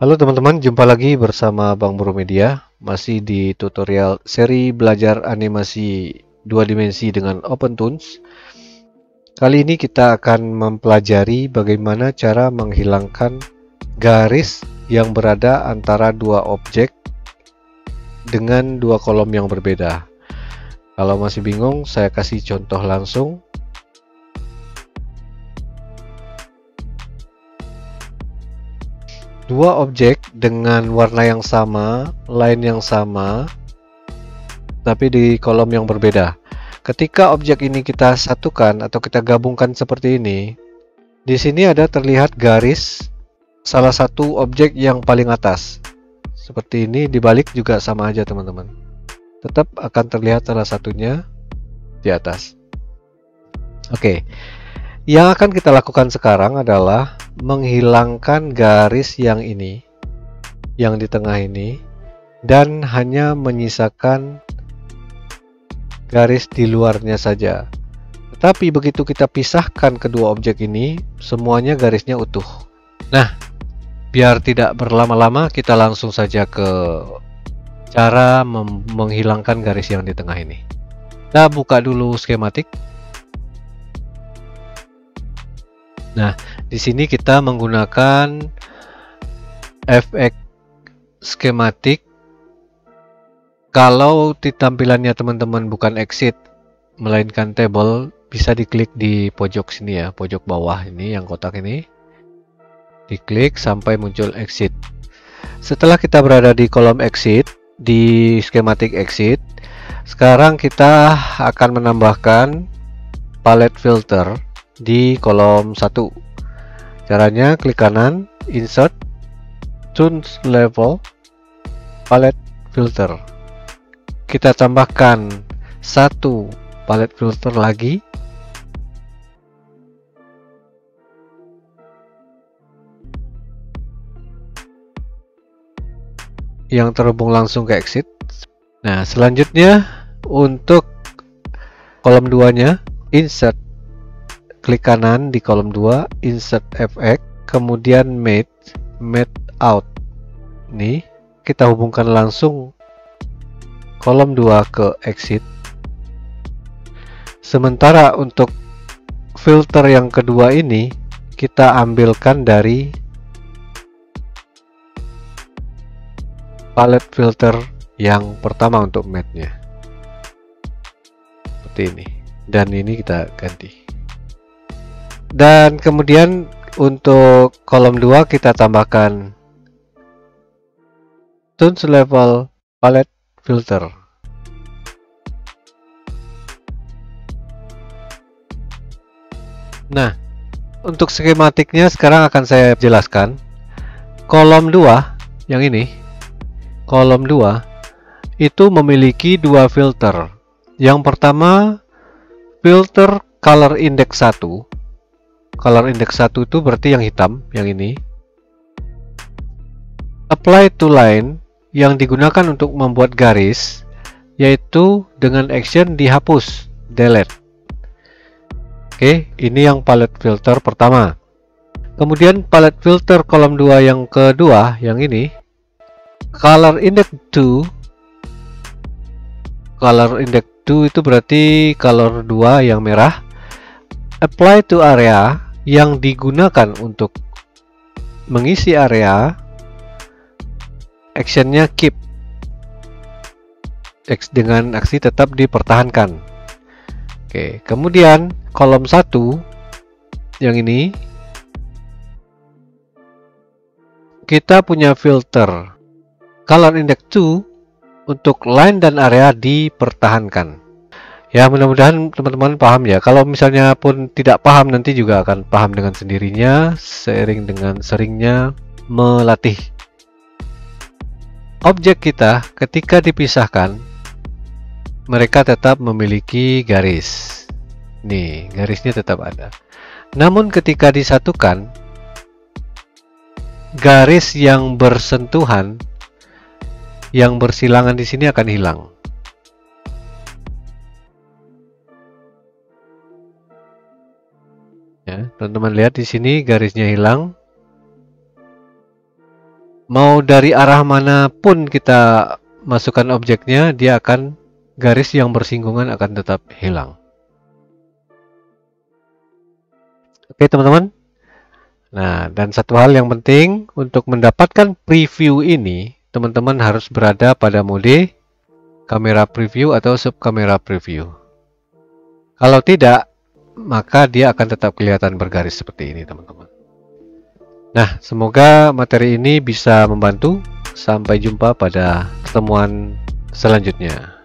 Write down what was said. Halo teman-teman, jumpa lagi bersama Bang Bro Media. Masih di tutorial seri belajar animasi 2 dimensi dengan OpenToonz. Kali ini kita akan mempelajari bagaimana cara menghilangkan garis yang berada antara dua objek dengan dua kolom yang berbeda. Kalau masih bingung, saya kasih contoh langsung. Dua objek dengan warna yang sama, line yang sama, tapi di kolom yang berbeda. Ketika objek ini kita satukan atau kita gabungkan seperti ini, di sini ada terlihat garis salah satu objek yang paling atas. Seperti ini, dibalik juga sama aja teman-teman. Tetap akan terlihat salah satunya di atas. Oke. Yang akan kita lakukan sekarang adalah menghilangkan garis yang ini, yang di tengah ini, dan hanya menyisakan garis di luarnya saja. Tetapi begitu kita pisahkan kedua objek ini, semuanya garisnya utuh. Nah, biar tidak berlama-lama, kita langsung saja ke cara menghilangkan garis yang di tengah ini. Kita buka dulu Schematic. Nah, di sini kita menggunakan FX Schematic. Kalau di tampilannya teman-teman bukan exit, melainkan table, bisa diklik di pojok sini ya, pojok bawah ini yang kotak ini. Diklik sampai muncul exit. Setelah kita berada di kolom exit, di Schematic exit, sekarang kita akan menambahkan palette filter di kolom 1. Caranya klik kanan, insert, Toonz level, palette filter. Kita tambahkan satu palette filter lagi. Yang terhubung langsung ke exit. Nah, selanjutnya untuk kolom 2-nya, insert, klik kanan di kolom 2, insert FX, kemudian mate out. Nih, kita hubungkan langsung kolom 2 ke exit. Sementara untuk filter yang kedua ini, kita ambilkan dari palette filter yang pertama untuk mate-nya. Seperti ini. Dan ini kita ganti. Dan kemudian untuk kolom 2 kita tambahkan Toonz level palette filter. Nah, untuk skematiknya sekarang akan saya jelaskan. Kolom 2 yang ini, kolom 2 itu memiliki dua filter. Yang pertama filter color index 1. Color index 1 itu berarti yang hitam, yang ini. Apply to line yang digunakan untuk membuat garis, yaitu dengan action dihapus, delete. Oke, ini yang palette filter pertama. Kemudian palette filter kolom 2 yang kedua, yang ini. Color index 2. Color index 2 itu berarti color 2 yang merah. Apply to area yang digunakan untuk mengisi area, actionnya keep, dengan aksi tetap dipertahankan. Oke, kemudian kolom 1 yang ini kita punya filter color index 2 untuk line dan area dipertahankan. Ya, mudah-mudahan teman-teman paham ya. Kalau misalnya pun tidak paham, nanti juga akan paham dengan sendirinya seiring dengan seringnya melatih. Objek kita ketika dipisahkan, mereka tetap memiliki garis. Nih, garisnya tetap ada. Namun ketika disatukan, garis yang bersentuhan, yang bersilangan di sini akan hilang. Teman-teman lihat di sini garisnya hilang, Mau dari arah manapun kita masukkan objeknya, dia akan garis yang bersinggungan akan tetap hilang. Oke teman-teman. Nah, dan satu hal yang penting untuk mendapatkan preview ini, teman-teman harus berada pada mode kamera preview atau sub kamera preview. Kalau tidak, maka dia akan tetap kelihatan bergaris seperti ini, teman-teman. Nah, semoga materi ini bisa membantu. Sampai jumpa pada pertemuan selanjutnya.